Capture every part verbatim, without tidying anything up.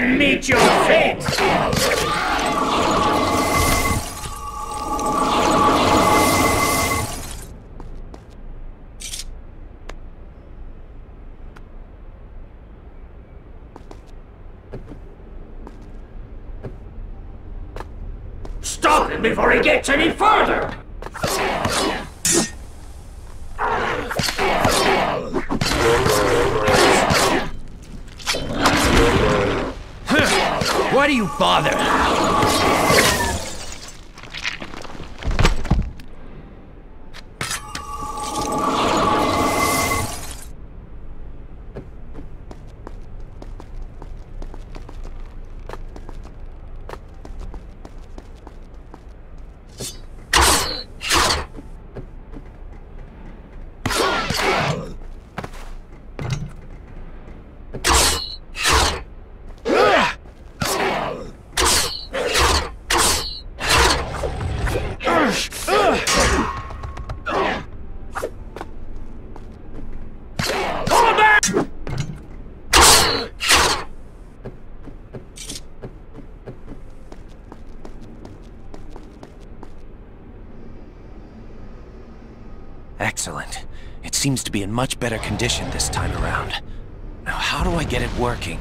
and meet your fate! Stop him before he gets any further! Why do you bother? Excellent. It seems to be in much better condition this time around. Now, how do I get it working?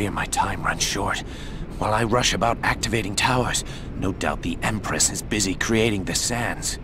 fear my time runs short. While I rush about activating towers, no doubt the Empress is busy creating the sands.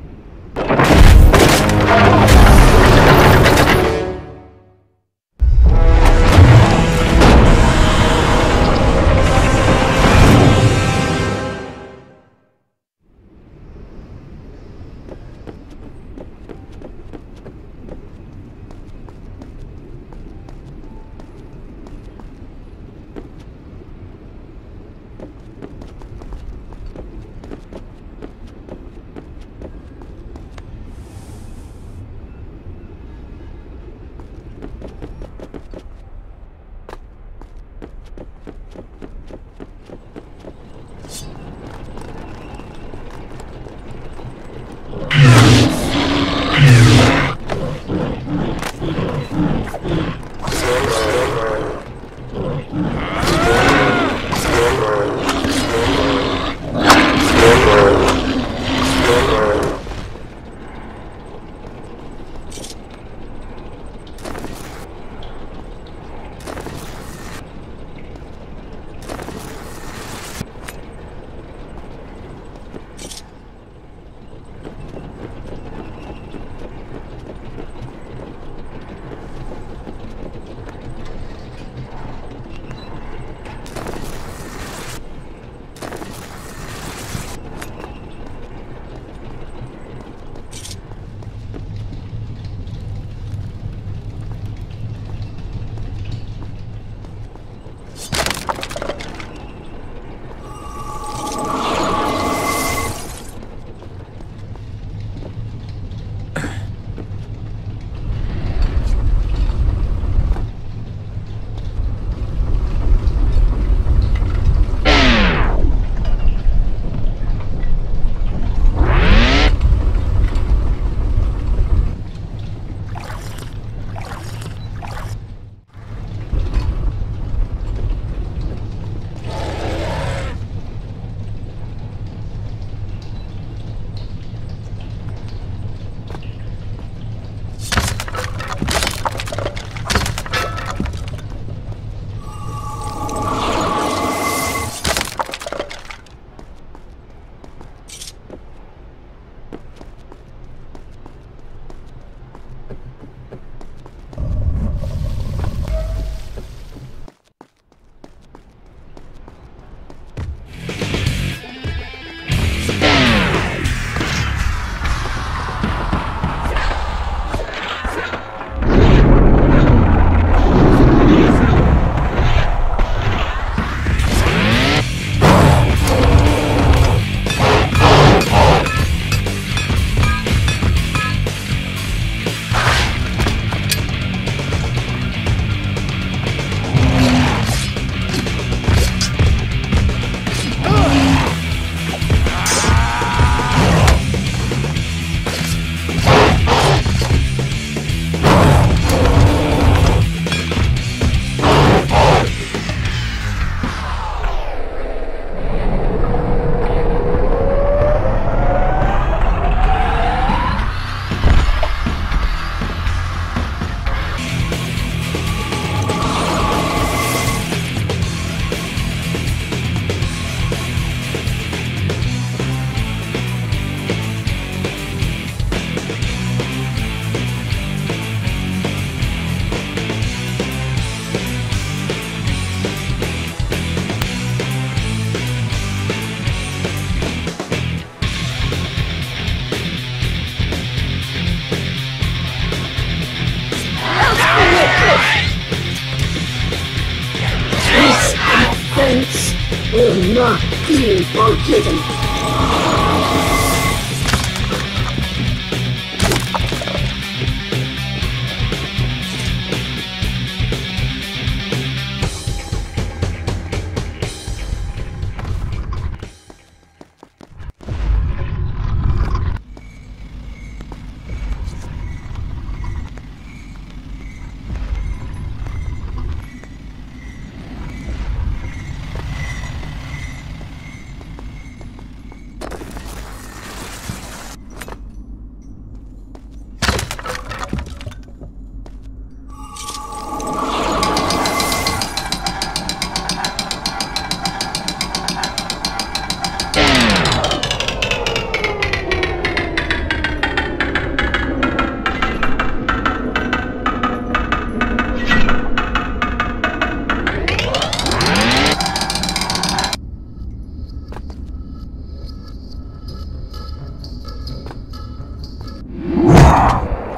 Will not be forgiven.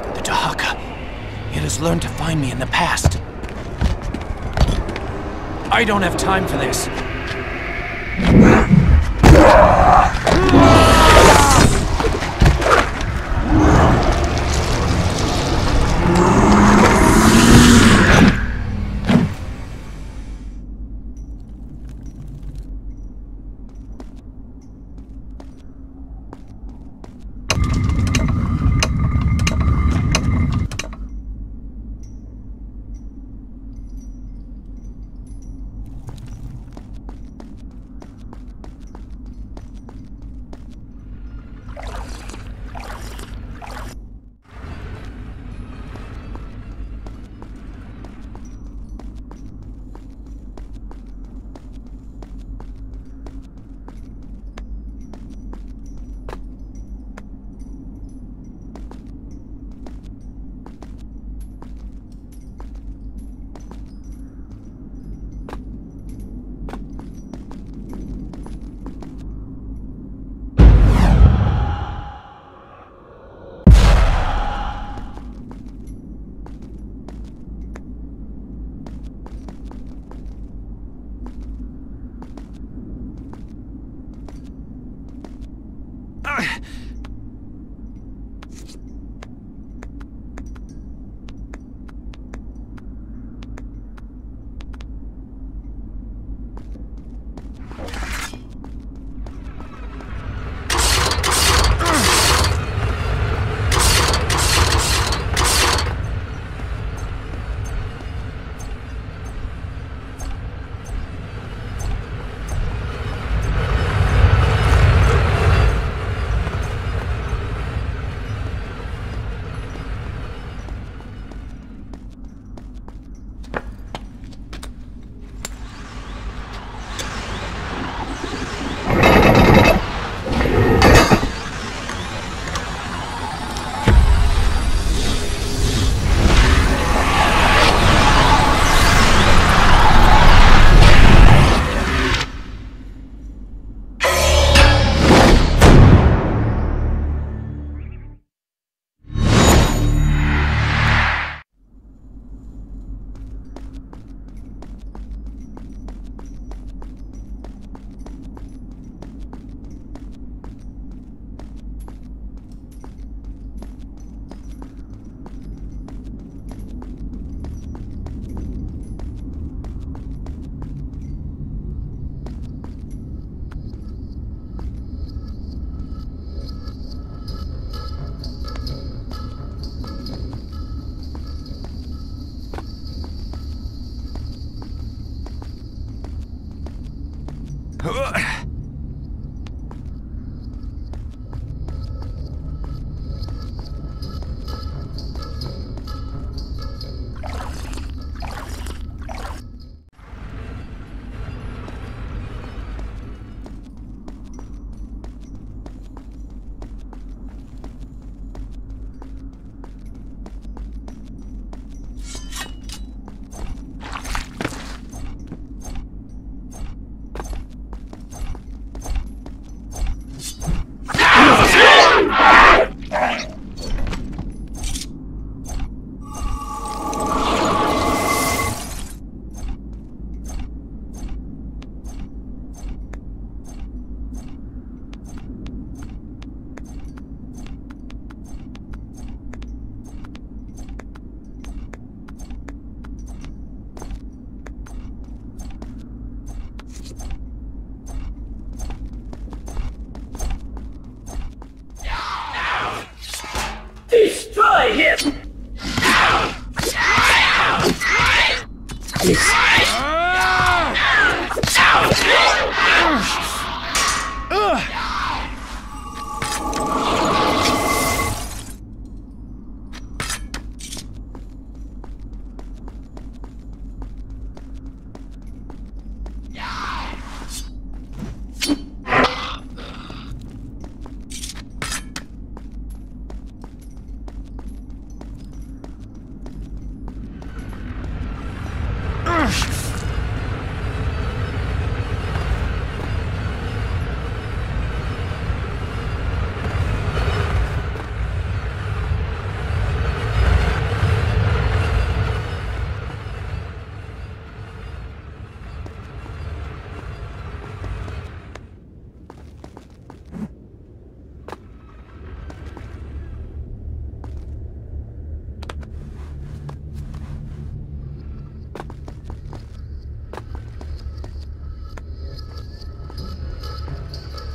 The Dahaka. It has learned to find me in the past. I don't have time for this.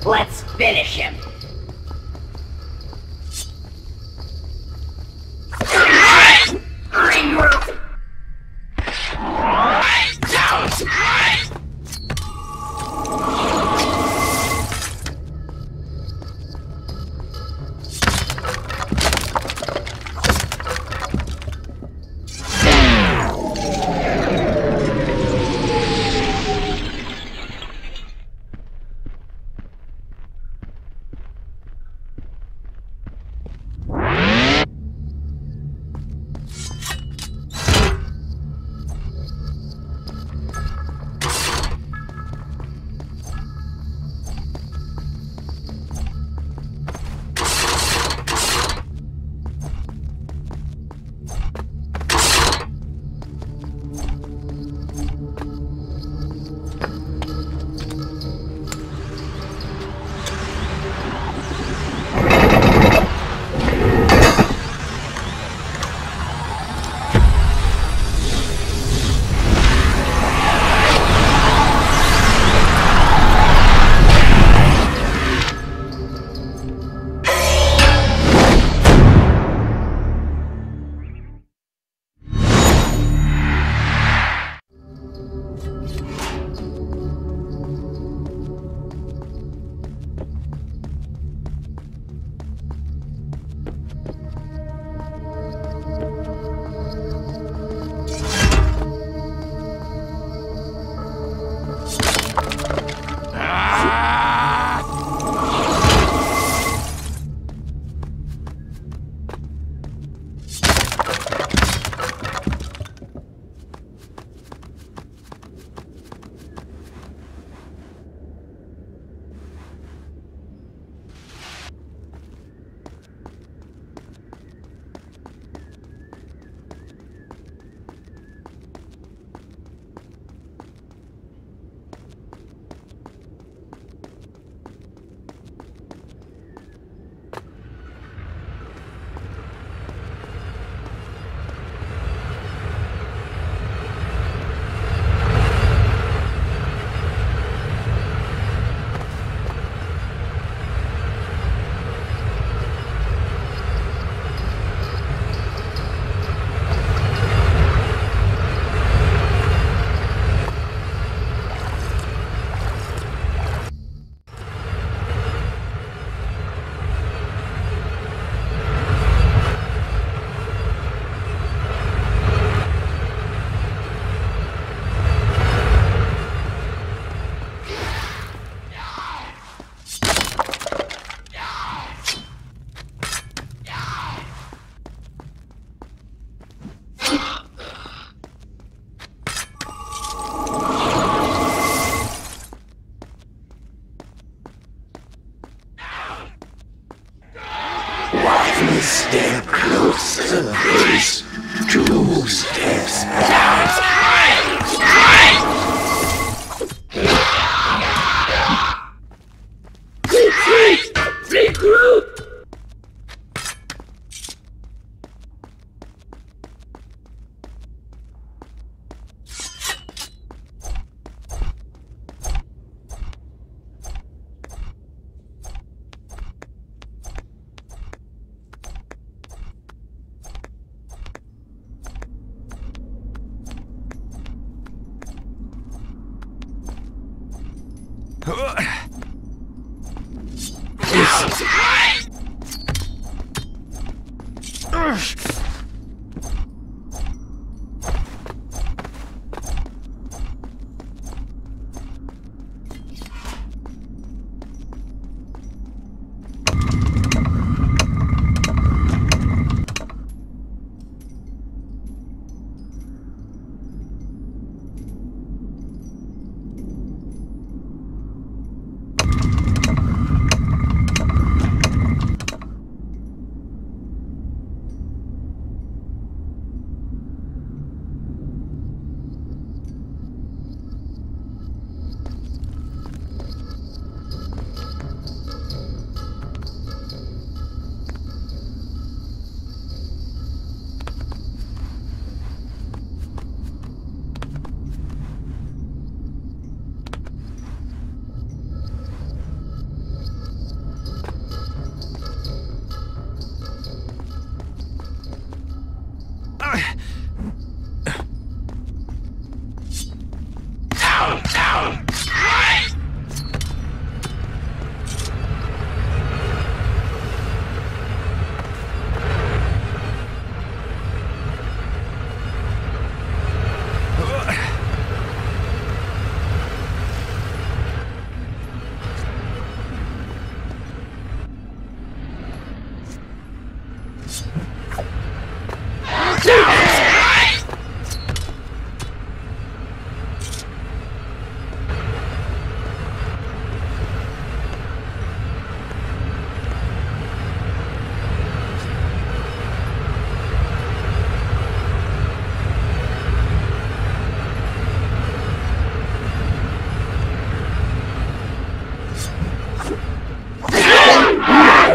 Let's finish him. Step closer, please. Two steps back.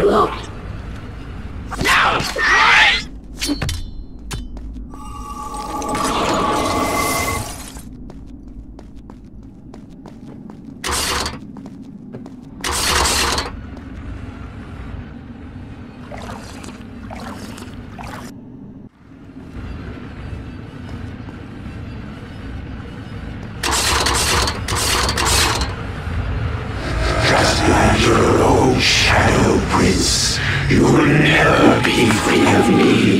alone. Now, right? Your own shadow, Prince. You will never be free of me.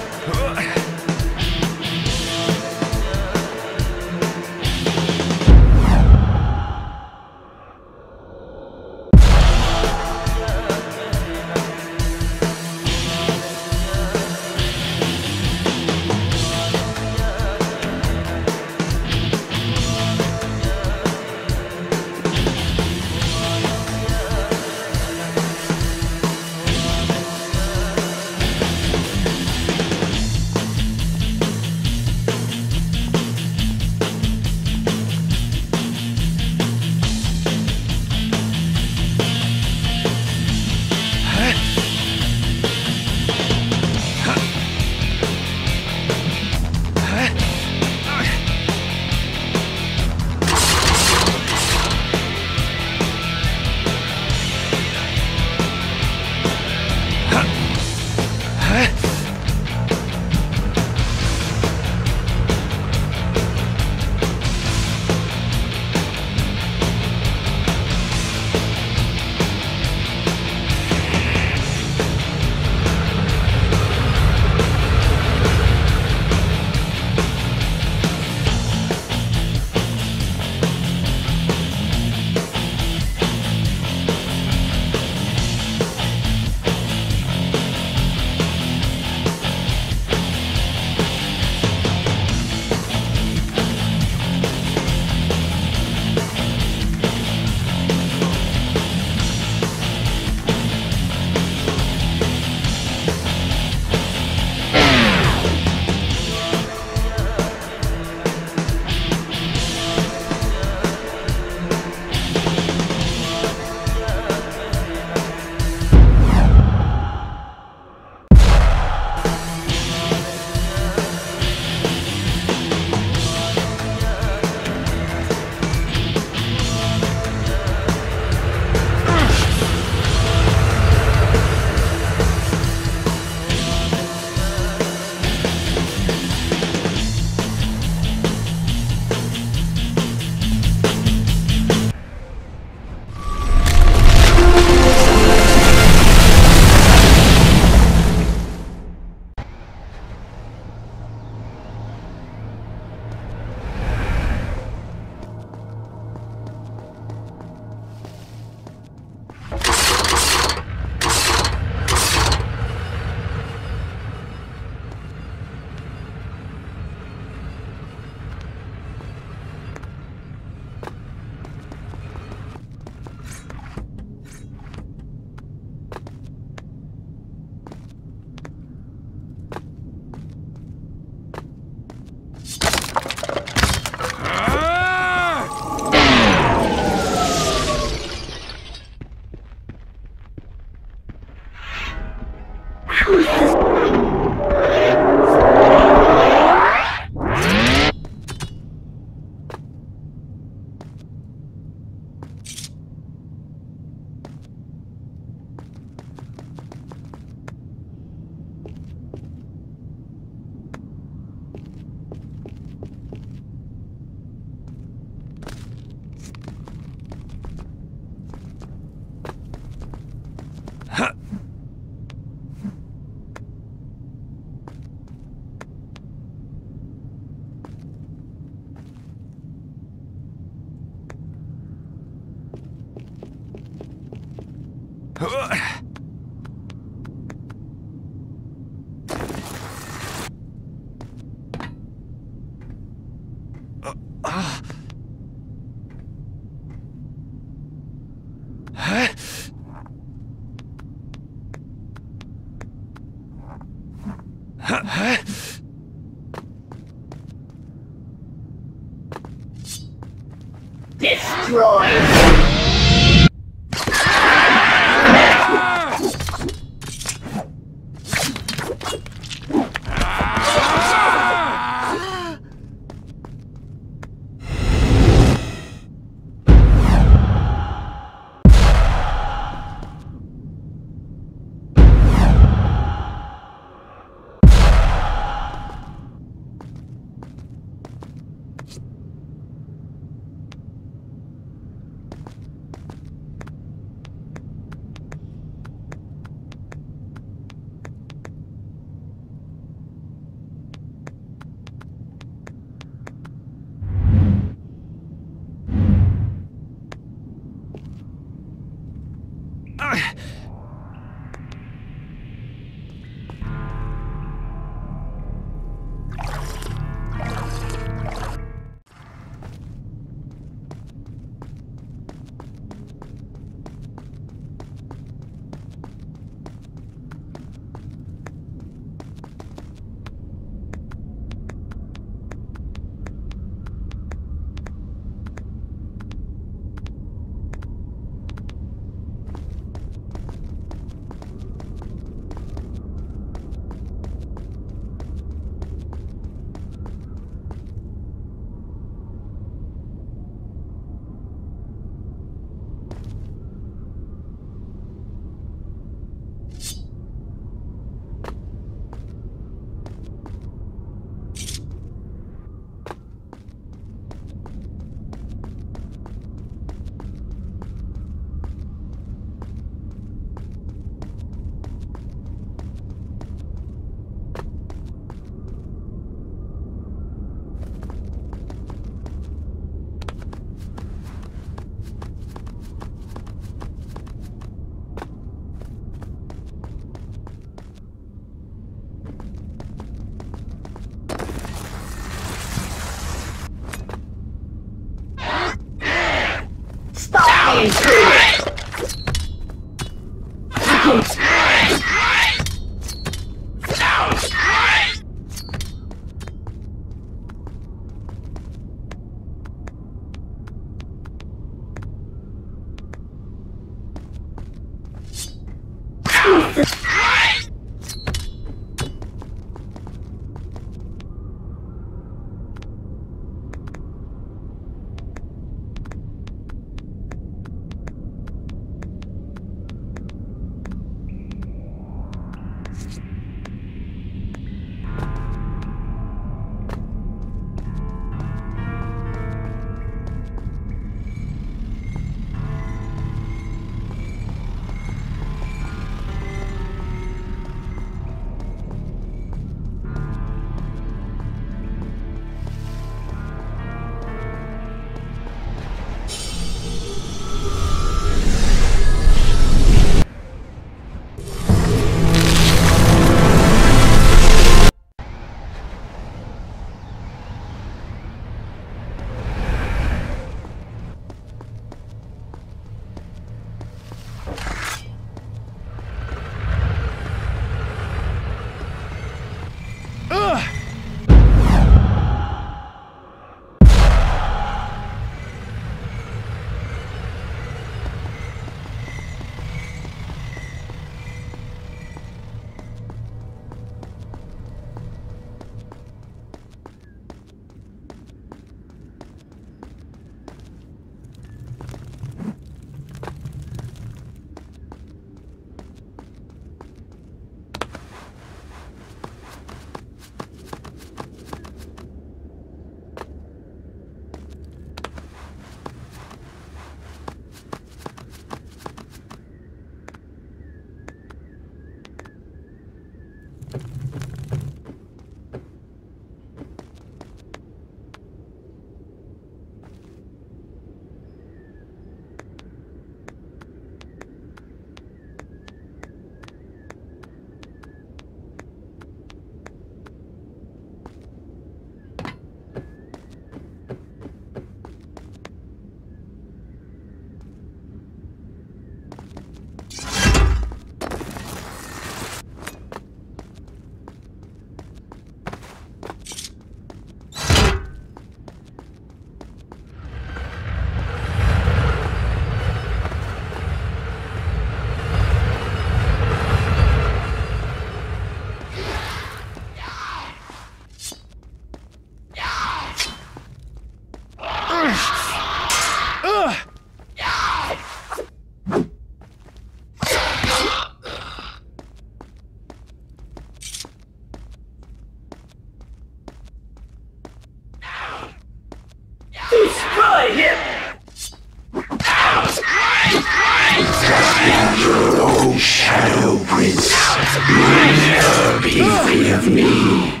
Never be free of me.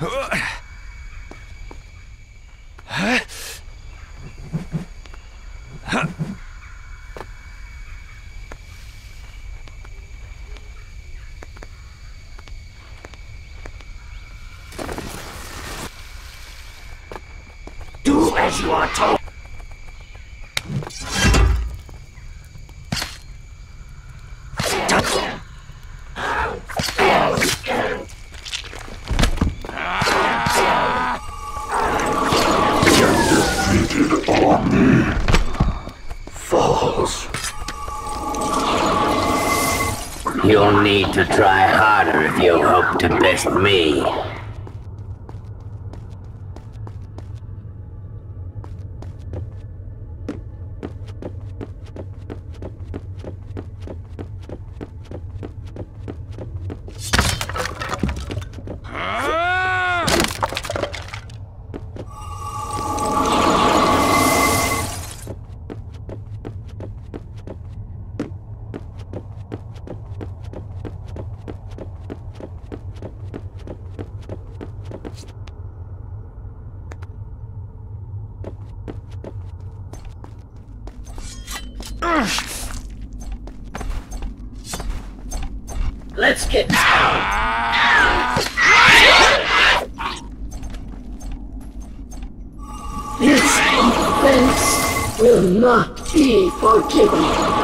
Do as you are told. You'll need to try harder if you hope to best me. Let's get down! This offense will not be forgiven.